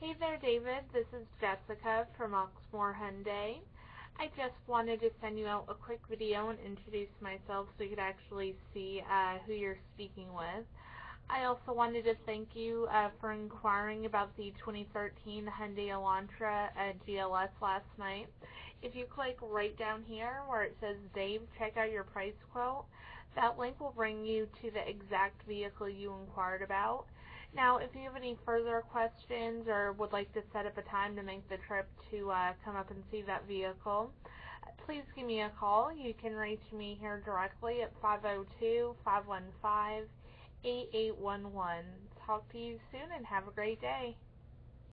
Hey there, David. This is Jessica from Oxmoor Hyundai. I just wanted to send you out a quick video and introduce myself so you could actually see who you're speaking with. I also wanted to thank you for inquiring about the 2013 Hyundai Elantra GLS last night. If you click right down here where it says Dave, check out your price quote, that link will bring you to the exact vehicle you inquired about. Now, if you have any further questions or would like to set up a time to make the trip to come up and see that vehicle, please give me a call. You can reach me here directly at 502-515-8811. Talk to you soon and have a great day.